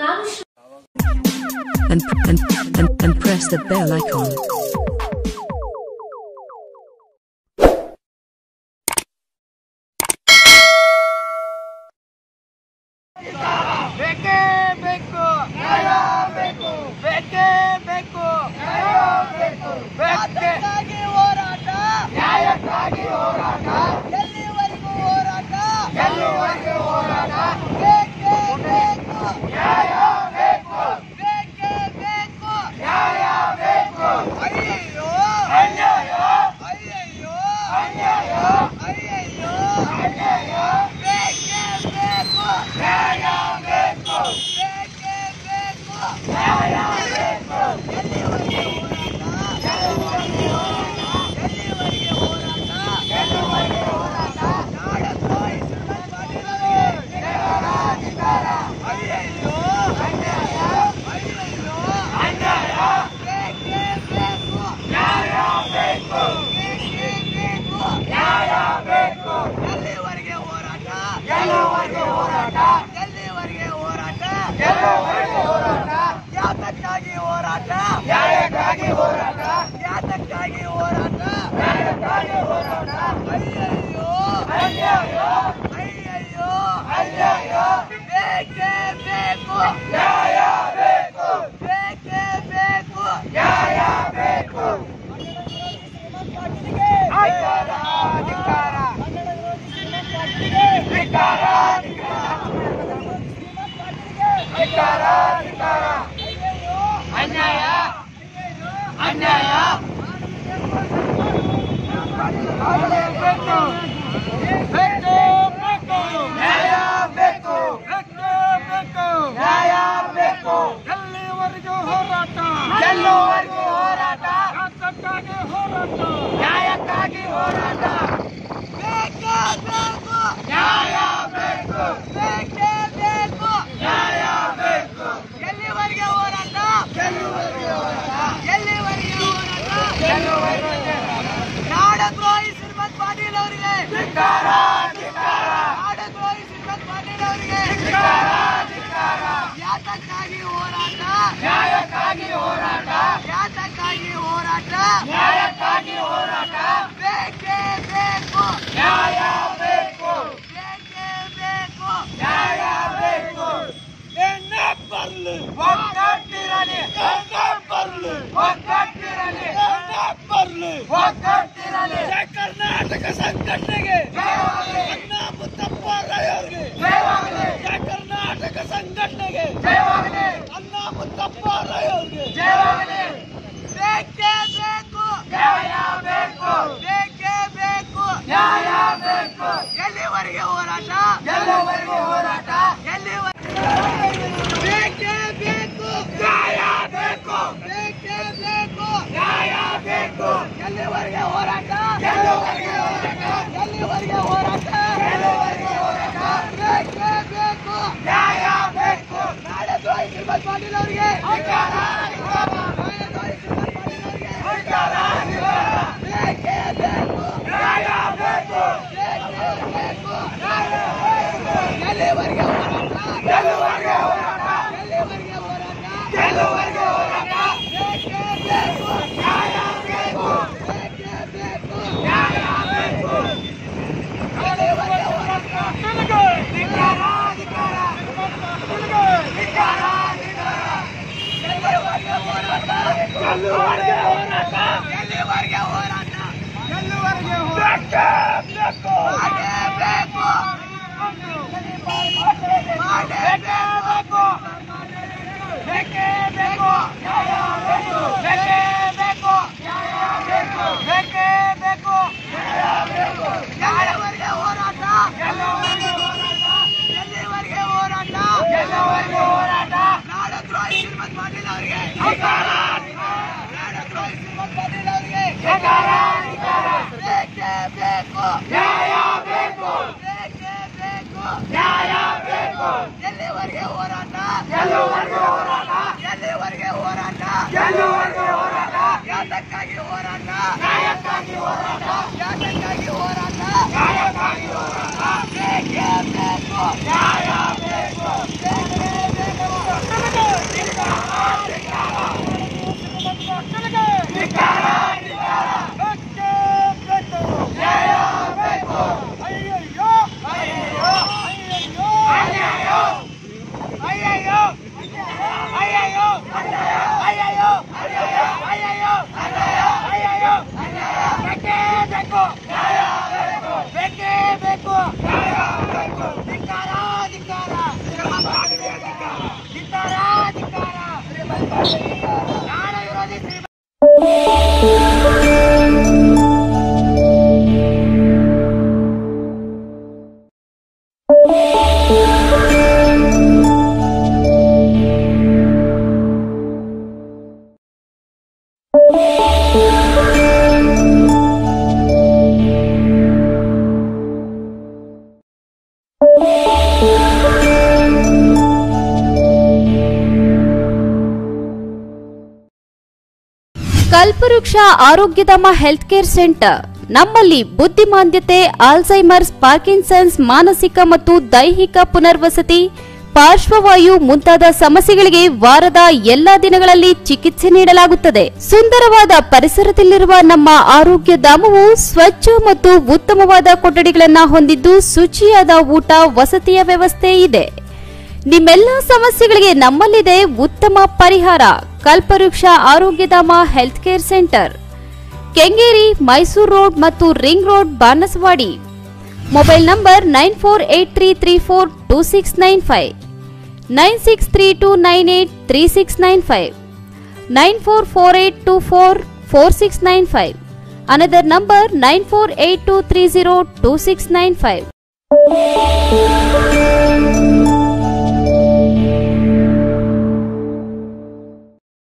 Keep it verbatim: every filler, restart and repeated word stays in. and, and, and, and press the bell icon. Jayakaki Horata! Jayakaki Horata! Ellivarigu Horata! Ellivarigu Horata! Beke Beku! Jaya Beku! Beke Beku! Jaya Beku! Ayyo! Anyayo! Ayyo! Anyayo! Ayyo! Anyayo! Beke Beku! Jaya Beku! Beke Beku! Jaya Beku! Jayakaki Horata! Jayakaki Horata! Jayakaki Horata! Ayyo! Ayyo! Ayyo! Ayyo! Beke Beku! Jaya Beku! Beke Beku! Jaya Beku! Dikara! Dikara! Dikara! Dikara! Dikara! Anyaya! Anyaya! Jaya Beku! Beke Beku! Jaya Beku! Beke Beku! Jaya Beku! Ellivarigu Horata! Ellivarigu Horata! Jayakaki Horata! Jayakaki Horata! Beke Beku! Jaya Beku! Beke Beku! Jaya Beku! Ellivarigu Horata! Ellivarigu Horata! Dikara, Dikara, Adagoi Sirbat Patil avrige. Dikara, Dikara, Jayakaki Horata. Jayakaki Horata. Jayakaki Horata. Jayakaki Horata. Beke Beku. Jaya Beku. Beke Beku. Jaya Beku. Enna pallu, vakkatirale. Enna pallu, vakkatirale. Enna pallu, vakkatirale. Karnataka Sanghadane Anna Muttappa Rayarige Jayavagile Karnataka Sanghadane Jayavagile Anna Muttappa Rayarige Jayavagile Beke Beku Jaya Beku Beke Beku Jaya Beku Ellivarige Horata Ellivarige Horata Ellivarige Beke Beku Jaya Beku Beke Beku Jaya Beku Ellivarige Horata Patil avrige Dikara Dikara Beke Beku Jaya Beku Beke Beku Jaya Beku Ellivarigu Horata Ellivarigu Horata Ellivarigu Horata Ellivarigu Horata Beke Beku Jaya Beku Beke Beku Jaya Beku Ellivarigu Horata Dikara Dikara Dikara Ellivarigu Horata! Ellivarigu Horata! Ellivarigu Horata! Beke Beku! Beke Beku! Jaya Beku! Beke Beku! Jaya Beku! Beke Beku! Jaya Beku! Ellivarigu Horata! Ellivarigu Horata! Ellivarigu Horata! Ellivarigu Horata! Sirbat Patil avrige Dikara! Dikara, Dikara, Beke Beku, Jaya Beku, Beke Beku, Jaya Beku, Ellivarigu Horata, Ellivarigu Horata, Ellivarigu Horata, Ellivarigu Horata, Jayakaki Horata, Jayakaki Horata, Jayakaki Horata, Jayakaki Horata, Beke Beku, Jaya Beku, Beke Beku. ಕಲ್ಪವೃಕ್ಷ Arogyadhama health care centre ನಮ್ಮಲ್ಲಿ ಬುದ್ಧಿಮಾಂದ್ಯತೆ, Alzheimer's, Parkinson's, ಮಾನಸಿಕ ಮತ್ತು ದೈಹಿಕ ಪುನರ್ವಸತಿ, ಪಾರ್ಶ್ವವಾಯು ಮುಂತಾದ ಸಮಸ್ಯೆಗಳಿಗೆ ವಾರದ ಎಲ್ಲಾ ದಿನಗಳಲ್ಲಿ ಚಿಕಿತ್ಸೆ ನೀಡಲಾಗುತ್ತದೆ. ಸುಂದರವಾದ ಪರಿಸರದಲ್ಲಿರುವ ನಮ್ಮ ಆರೋಗ್ಯ ಧಾಮವು ಸ್ವಚ್ಛ ಮತ್ತು ಉತ್ತಮವಾದ ಕೊಠಡಿಗಳನ್ನು ಹೊಂದಿದ್ದು ಶುಚಿಯಾದ ಊಟ ವಸತಿಯ ವ್ಯವಸ್ಥೆ ಇದೆ. ನಿಮ್ಮೆಲ್ಲಾ ಸಮಸ್ಯೆಗಳಿಗೆ ನಮ್ಮಲ್ಲಿದೆ ಉತ್ತಮ ಪರಿಹಾರ. Kalpavriksha Arogyadhama health care centre, Kengeri, Mysore road ಮತ್ತು ring road, Banaswadi. Mobile number nine four eight three three four two six nine five nine six three two nine eight three six nine five nine four four eight two four four six nine five another number nine four eight two three zero two six nine five.